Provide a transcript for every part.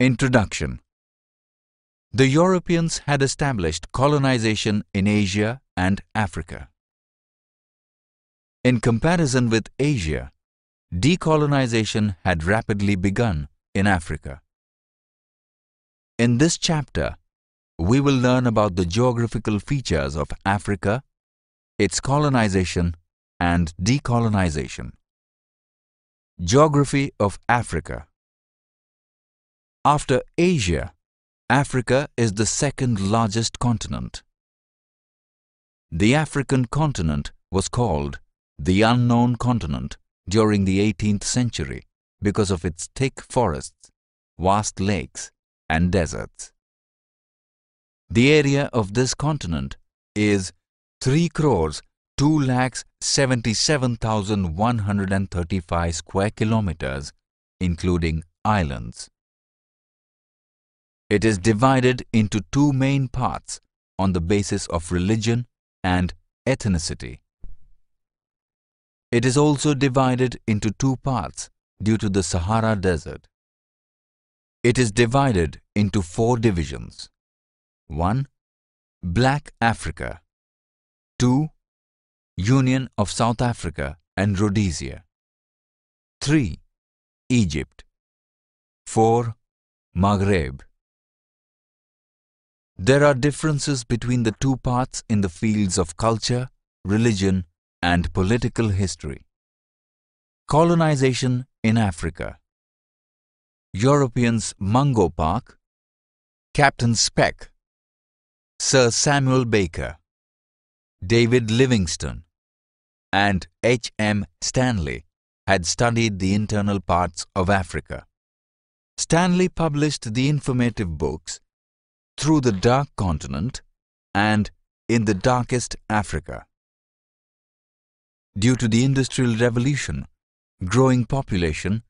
Introduction. The Europeans had established colonization in Asia and Africa. In comparison with Asia, decolonization had rapidly begun in Africa. In this chapter, we will learn about the geographical features of Africa, its colonization and decolonization. Geography of Africa. After Asia, Africa is the second largest continent. The African continent was called the unknown continent during the 18th century because of its thick forests, vast lakes and deserts. The area of this continent is 3,277,135 square kilometers, including islands. It is divided into two main parts on the basis of religion and ethnicity. It is also divided into two parts due to the Sahara Desert. It is divided into four divisions. 1. Black Africa. 2. Union of South Africa and Rhodesia. 3. Egypt. 4. Maghreb. There are differences between the two parts in the fields of culture, religion, and political history. Colonization in Africa. Europeans Mungo Park, Captain Speke, Sir Samuel Baker, David Livingstone, and H. M. Stanley had studied the internal parts of Africa. Stanley published the informative books Through the Dark Continent and In the Darkest Africa. Due to the Industrial Revolution, growing population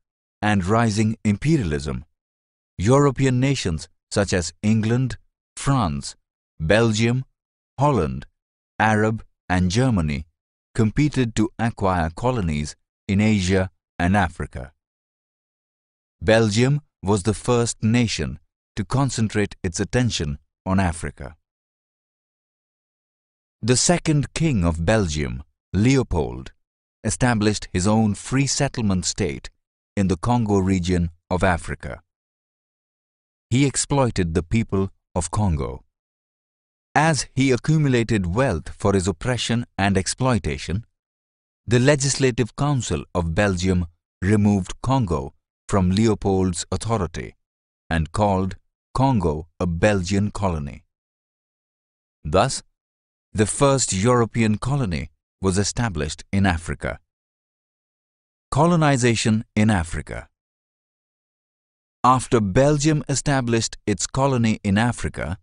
and rising imperialism, European nations such as England, France, Belgium, Holland, Arab and Germany competed to acquire colonies in Asia and Africa. Belgium was the first nation to concentrate its attention on Africa. The second king of Belgium, Leopold, established his own free settlement state in the Congo region of Africa. He exploited the people of Congo. As he accumulated wealth for his oppression and exploitation, the Legislative Council of Belgium removed Congo from Leopold's authority and called Congo a Belgian colony. Thus, the first European colony was established in Africa. Colonization in Africa. After Belgium established its colony in Africa,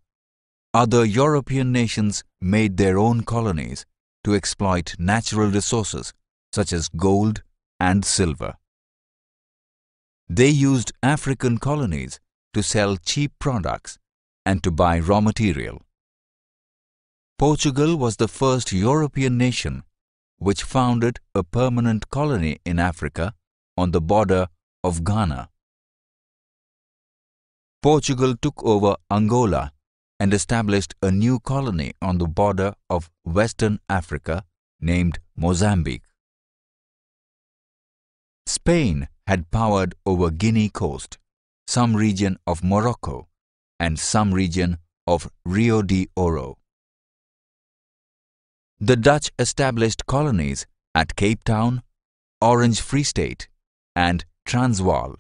other European nations made their own colonies to exploit natural resources such as gold and silver. They used African colonies to sell cheap products and to buy raw material. Portugal was the first European nation which founded a permanent colony in Africa on the border of Ghana. Portugal took over Angola and established a new colony on the border of Western Africa named Mozambique. Spain had powered over Guinea coast, some region of Morocco, and some region of Rio de Oro. The Dutch established colonies at Cape Town, Orange Free State, and Transvaal.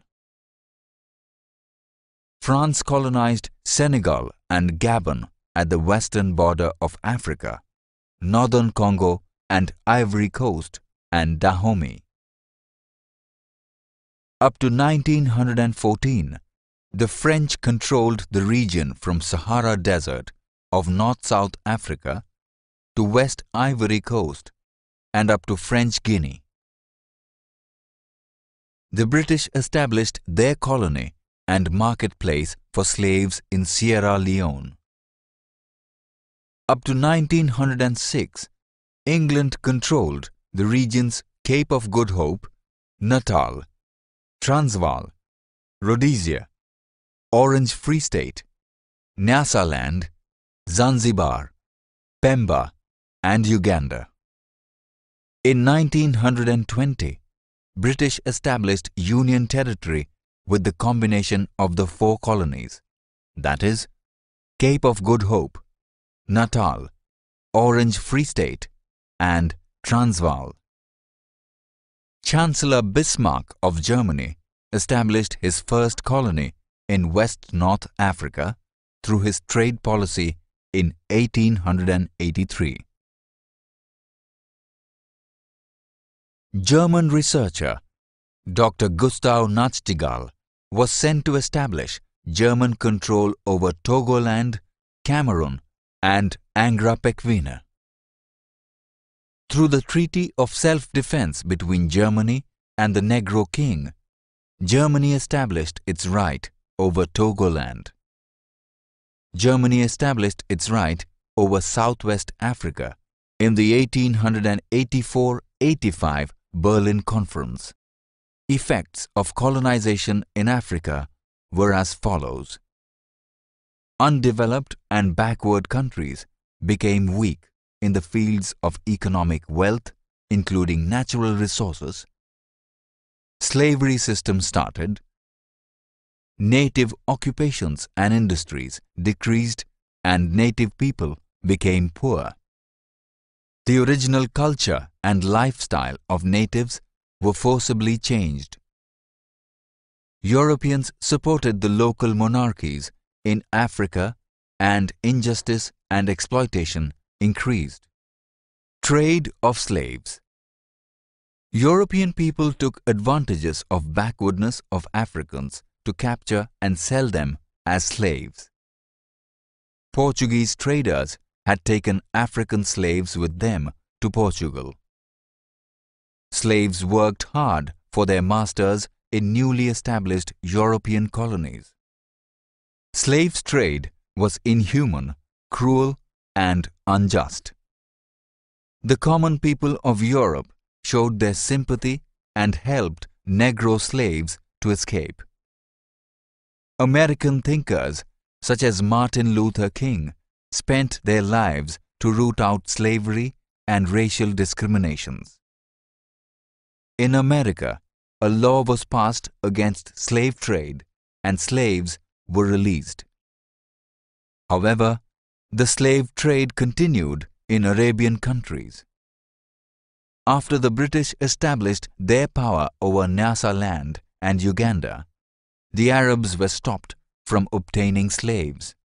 France colonized Senegal and Gabon at the western border of Africa, northern Congo and Ivory Coast and Dahomey. Up to 1914, the French controlled the region from Sahara Desert of North-South Africa to West Ivory Coast and up to French Guinea. The British established their colony and marketplace for slaves in Sierra Leone. Up to 1906, England controlled the regions Cape of Good Hope, Natal, Transvaal, Rhodesia, Orange Free State, Nyasaland, Zanzibar, Pemba, and Uganda. In 1920, British established Union Territory with the combination of the four colonies, that is, Cape of Good Hope, Natal, Orange Free State, and Transvaal. Chancellor Bismarck of Germany established his first colony in West North Africa through his trade policy in 1883. German researcher Dr. Gustav Nachtigal was sent to establish German control over Togoland, Cameroon, and Angra-Pequena. Through the Treaty of Self-Defense between Germany and the Negro King, Germany established its right over Togoland. Germany established its right over Southwest Africa in the 1884-85 Berlin Conference. Effects of colonization in Africa were as follows. Undeveloped and backward countries became weak in the fields of economic wealth, including natural resources. Slavery system started. Native occupations and industries decreased and native people became poor. The original culture and lifestyle of natives were forcibly changed. Europeans supported the local monarchies in Africa and injustice and exploitation increased. Trade of slaves. European people took advantages of backwardness of Africans to capture and sell them as slaves. Portuguese traders had taken African slaves with them to Portugal. Slaves worked hard for their masters in newly established European colonies. Slaves' trade was inhuman, cruel, and unjust. The common people of Europe showed their sympathy and helped Negro slaves to escape. American thinkers such as Martin Luther King spent their lives to root out slavery and racial discriminations. In America, a law was passed against slave trade and slaves were released. However, the slave trade continued in Arabian countries. After the British established their power over Nyasaland and Uganda, the Arabs were stopped from obtaining slaves.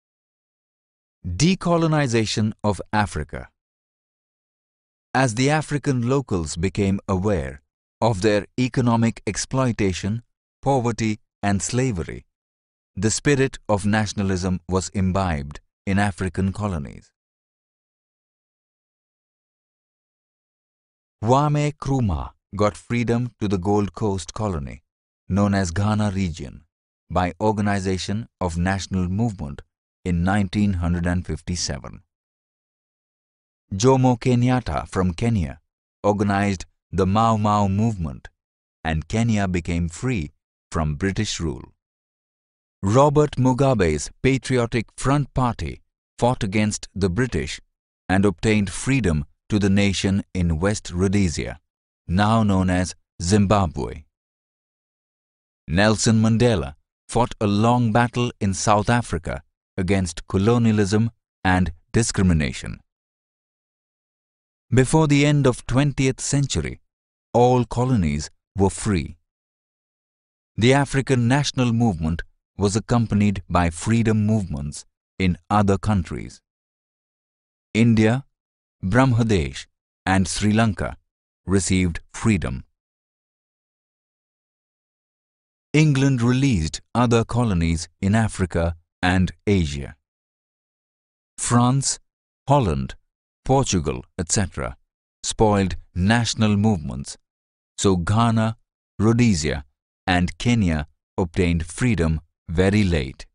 Decolonization of Africa. As the African locals became aware of their economic exploitation, poverty and slavery, the spirit of nationalism was imbibed in African colonies. Kwame Nkrumah got freedom to the Gold Coast colony, known as Ghana region, by Organization of National Movement in 1957. Jomo Kenyatta from Kenya organized the Mau Mau movement and Kenya became free from British rule. Robert Mugabe's Patriotic Front Party fought against the British and obtained freedom to the nation in West Rhodesia, now known as Zimbabwe. Nelson Mandela fought a long battle in South Africa against colonialism and discrimination. Before the end of the 20th century, all colonies were free. The African national movement was accompanied by freedom movements in other countries. India, Bangladesh, and Sri Lanka received freedom. England released other colonies in Africa and Asia. France, Holland, Portugal, etc. spoiled national movements, so Ghana, Rhodesia, and Kenya obtained freedom very late.